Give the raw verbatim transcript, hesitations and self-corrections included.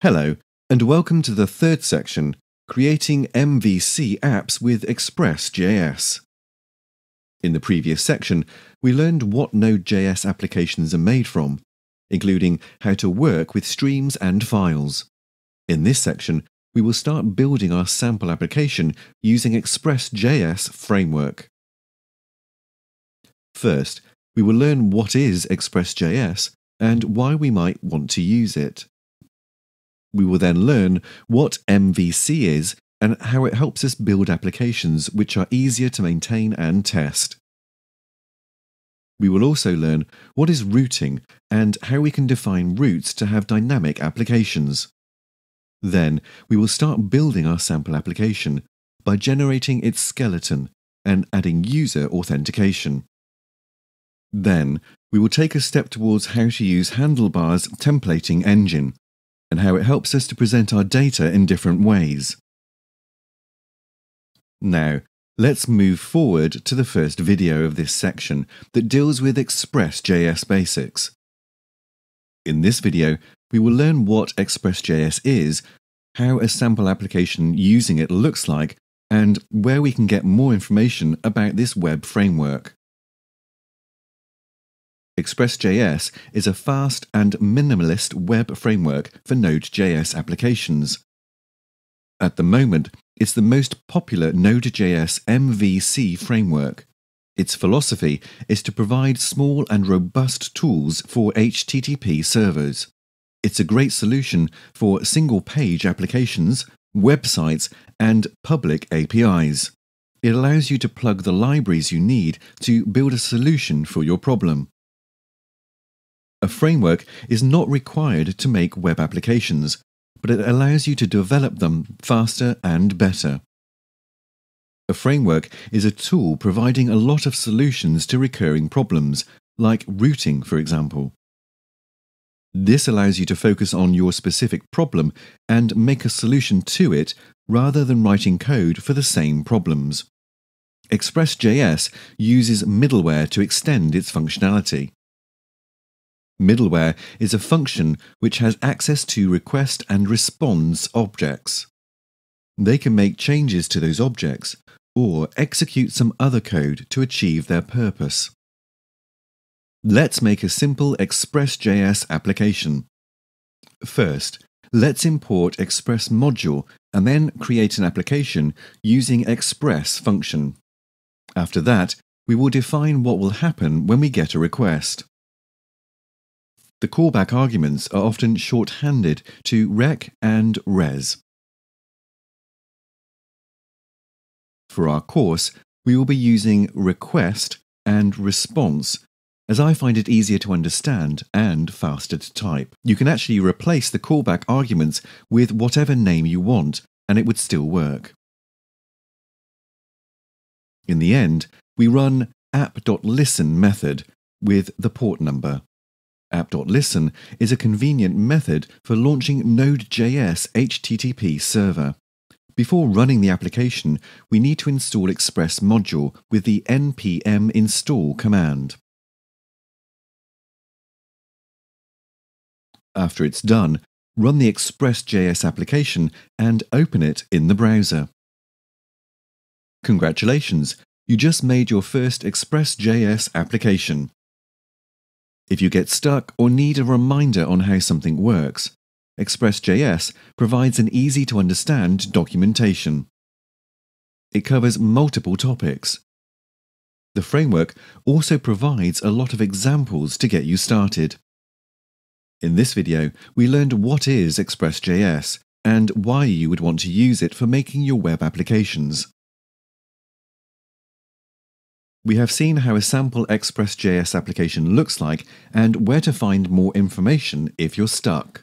Hello, and welcome to the third section, Creating M V C Apps with Express dot J S. In the previous section, we learned what Node dot J S applications are made from, including how to work with streams and files. In this section, we will start building our sample application using Express dot J S framework. First, we will learn what is Express dot J S and why we might want to use it. We will then learn what M V C is and how it helps us build applications which are easier to maintain and test. We will also learn what is routing and how we can define routes to have dynamic applications. Then we will start building our sample application by generating its skeleton and adding user authentication. Then we will take a step towards how to use Handlebars' templating engine and how it helps us to present our data in different ways. Now, let's move forward to the first video of this section that deals with Express dot J S basics. In this video, we will learn what Express dot J S is, how a sample application using it looks like, and where we can get more information about this web framework. Express dot J S is a fast and minimalist web framework for Node dot J S applications. At the moment, it's the most popular Node dot J S M V C framework. Its philosophy is to provide small and robust tools for H T T P servers. It's a great solution for single-page applications, websites, and public A P Is. It allows you to plug the libraries you need to build a solution for your problem. A framework is not required to make web applications, but it allows you to develop them faster and better. A framework is a tool providing a lot of solutions to recurring problems, like routing, for example. This allows you to focus on your specific problem and make a solution to it rather than writing code for the same problems. Express dot J S uses middleware to extend its functionality. Middleware is a function which has access to request and response objects. They can make changes to those objects or execute some other code to achieve their purpose. Let's make a simple Express dot J S application. First, let's import Express module and then create an application using Express function. After that, we will define what will happen when we get a request. The callback arguments are often shorthanded to rec and res. For our course, we will be using request and response, as I find it easier to understand and faster to type. You can actually replace the callback arguments with whatever name you want, and it would still work. In the end, we run app.listen method with the port number. App.listen is a convenient method for launching Node dot J S H T T P server. Before running the application, we need to install Express module with the npm install command. After it's done, run the Express dot J S application and open it in the browser. Congratulations, you just made your first Express dot J S application. If you get stuck or need a reminder on how something works, Express dot J S provides an easy-to-understand documentation. It covers multiple topics. The framework also provides a lot of examples to get you started. In this video, we learned what is Express dot J S and why you would want to use it for making your web applications. We have seen how a sample Express dot J S application looks like and where to find more information if you're stuck.